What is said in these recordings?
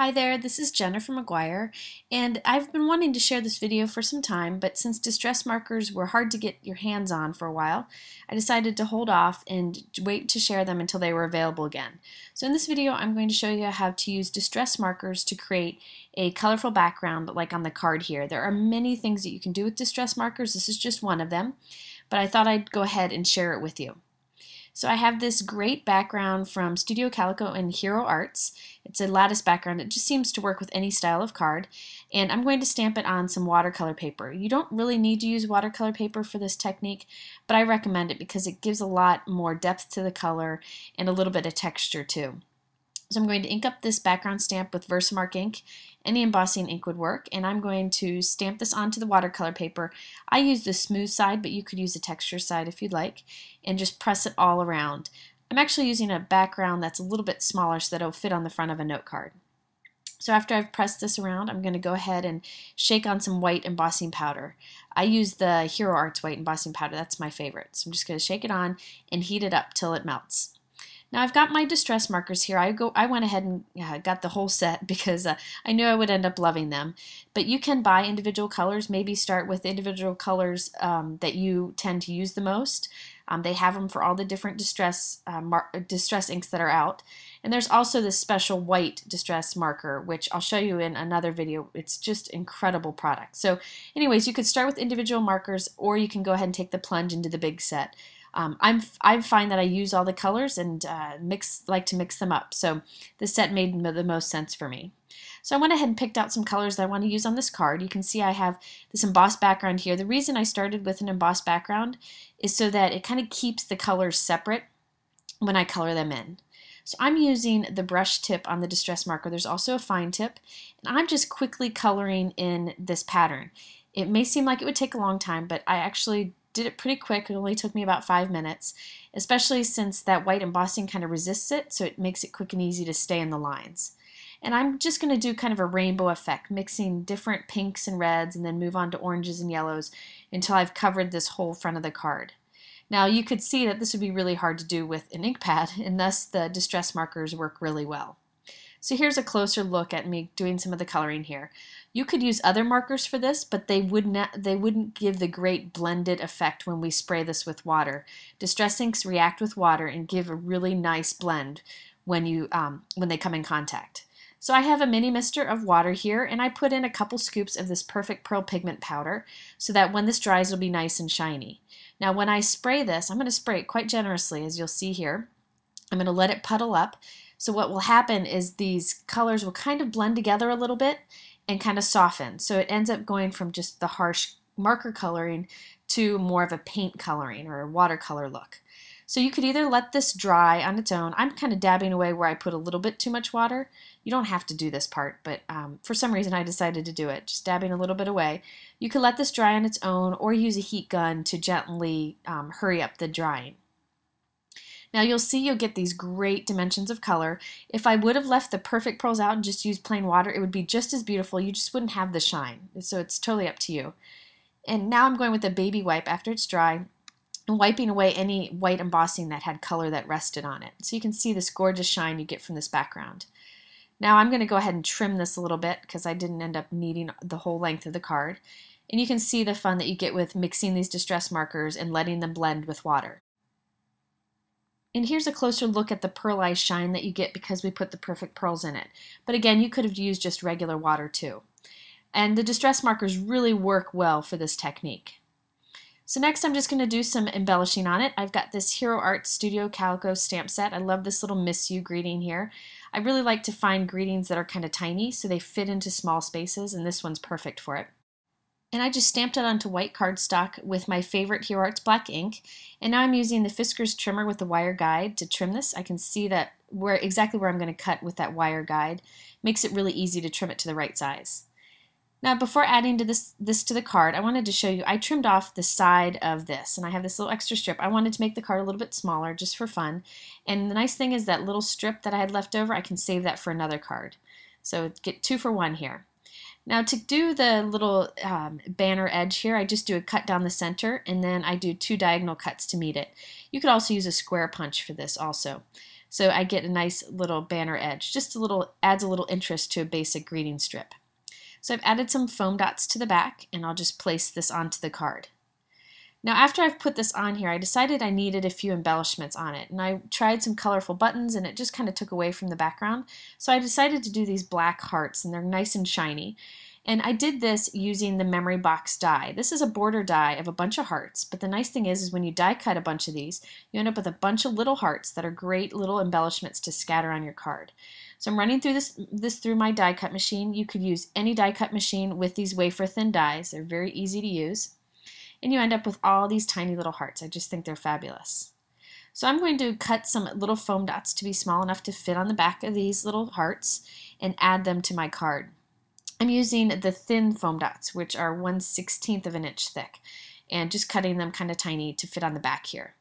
Hi there, this is Jennifer McGuire, and I've been wanting to share this video for some time, but since distress markers were hard to get your hands on for a while, I decided to hold off and wait to share them until they were available again. So in this video I'm going to show you how to use distress markers to create a colorful background like on the card here. There are many things that you can do with distress markers. This is just one of them, but I thought I'd go ahead and share it with you. So I have this great background from Studio Calico and Hero Arts. It's a lattice background. It just seems to work with any style of card. And I'm going to stamp it on some watercolor paper. You don't really need to use watercolor paper for this technique, but I recommend it because it gives a lot more depth to the color and a little bit of texture too. So I'm going to ink up this background stamp with VersaMark ink. Any embossing ink would work, and I'm going to stamp this onto the watercolor paper. I use the smooth side, but you could use the texture side if you'd like, and just press it all around. I'm actually using a background that's a little bit smaller so that it'll fit on the front of a note card. So after I've pressed this around, I'm going to go ahead and shake on some white embossing powder. I use the Hero Arts white embossing powder, that's my favorite. So I'm just going to shake it on and heat it up till it melts. Now I've got my distress markers here. I went ahead and got the whole set because I knew I would end up loving them. But you can buy individual colors. Maybe start with individual colors that you tend to use the most. They have them for all the different distress inks that are out. And there's also this special white distress marker, which I'll show you in another video. It's just incredible product. So anyways, you could start with individual markers, or you can go ahead and take the plunge into the big set. I find that I use all the colors and like to mix them up, so this set made the most sense for me. So I went ahead and picked out some colors that I want to use on this card. You can see I have this embossed background here. The reason I started with an embossed background is so that it kind of keeps the colors separate when I color them in. So I'm using the brush tip on the distress marker. There's also a fine tip, and I'm just quickly coloring in this pattern. It may seem like it would take a long time, but I actually did it pretty quick. It only took me about 5 minutes, especially since that white embossing kind of resists it, so it makes it quick and easy to stay in the lines. And I'm just going to do kind of a rainbow effect, mixing different pinks and reds and then move on to oranges and yellows until I've covered this whole front of the card. Now you could see that this would be really hard to do with an ink pad, and thus the distress markers work really well. So here's a closer look at me doing some of the coloring here. You could use other markers for this, but they wouldn't give the great blended effect when we spray this with water. Distress inks react with water and give a really nice blend when they come in contact. So I have a mini mister of water here, and I put in a couple scoops of this Perfect Pearl pigment powder so that when this dries it'll be nice and shiny. Now when I spray this, I'm going to spray it quite generously, as you'll see here. I'm going to let it puddle up. So what will happen is these colors will kind of blend together a little bit and kind of soften. So it ends up going from just the harsh marker coloring to more of a paint coloring or a watercolor look. So you could either let this dry on its own. I'm kind of dabbing away where I put a little bit too much water. You don't have to do this part, but for some reason I decided to do it, just dabbing a little bit away. You could let this dry on its own or use a heat gun to gently hurry up the drying. Now you'll get these great dimensions of color. If I would have left the Perfect Pearls out and just used plain water, it would be just as beautiful. You just wouldn't have the shine. So it's totally up to you. And now I'm going with a baby wipe after it's dry and wiping away any white embossing that had color that rested on it. So you can see this gorgeous shine you get from this background. Now I'm going to go ahead and trim this a little bit because I didn't end up needing the whole length of the card. And you can see the fun that you get with mixing these distress markers and letting them blend with water. And here's a closer look at the pearlized shine that you get because we put the Perfect Pearls in it. But again, you could have used just regular water too. And the distress markers really work well for this technique. So next I'm just going to do some embellishing on it. I've got this Hero Arts Studio Calico stamp set. I love this little Miss You greeting here. I really like to find greetings that are kind of tiny so they fit into small spaces, and this one's perfect for it. And I just stamped it onto white cardstock with my favorite Hero Arts black ink. And now I'm using the Fiskars trimmer with the wire guide to trim this. I can see that exactly where I'm going to cut with that wire guide. Makes it really easy to trim it to the right size. Now before adding to this to the card, I wanted to show you, I trimmed off the side of this, and I have this little extra strip. I wanted to make the card a little bit smaller just for fun. And the nice thing is that little strip that I had left over, I can save that for another card. So get 2 for 1 here. Now to do the little banner edge here, I just do a cut down the center, and then I do 2 diagonal cuts to meet it. You could also use a square punch for this also. So I get a nice little banner edge, just a little, adds a little interest to a basic greeting strip. So I've added some foam dots to the back, and I'll just place this onto the card. Now after I've put this on here, I decided I needed a few embellishments on it, and I tried some colorful buttons and it just kind of took away from the background. So I decided to do these black hearts, and they're nice and shiny. And I did this using the Memory Box die. This is a border die of a bunch of hearts, but the nice thing is when you die cut a bunch of these, you end up with a bunch of little hearts that are great little embellishments to scatter on your card. So I'm running through this through my die cut machine. You could use any die cut machine with these wafer thin dies. They're very easy to use. And you end up with all these tiny little hearts. I just think they're fabulous. So I'm going to cut some little foam dots to be small enough to fit on the back of these little hearts and add them to my card. I'm using the thin foam dots, which are 1/16 of an inch thick, and just cutting them kind of tiny to fit on the back here.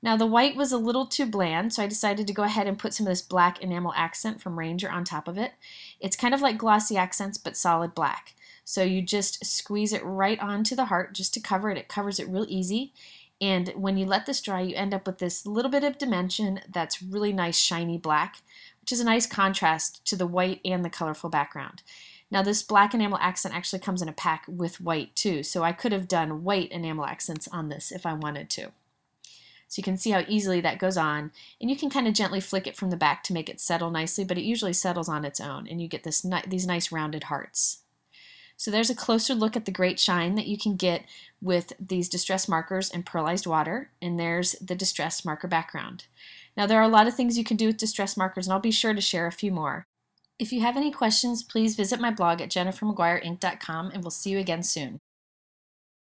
Now the white was a little too bland, so I decided to go ahead and put some of this black enamel accent from Ranger on top of it. It's kind of like glossy accents, but solid black. So you just squeeze it right onto the heart just to cover it. It covers it real easy. And when you let this dry, you end up with this little bit of dimension that's really nice shiny black, which is a nice contrast to the white and the colorful background. Now this black enamel accent actually comes in a pack with white too, so I could have done white enamel accents on this if I wanted to. So you can see how easily that goes on, and you can kind of gently flick it from the back to make it settle nicely, but it usually settles on its own, and you get this these nice rounded hearts. So there's a closer look at the great shine that you can get with these distress markers and pearlized water, and there's the distress marker background. Now there are a lot of things you can do with distress markers, and I'll be sure to share a few more. If you have any questions, please visit my blog at jennifermcguireink.com, and we'll see you again soon.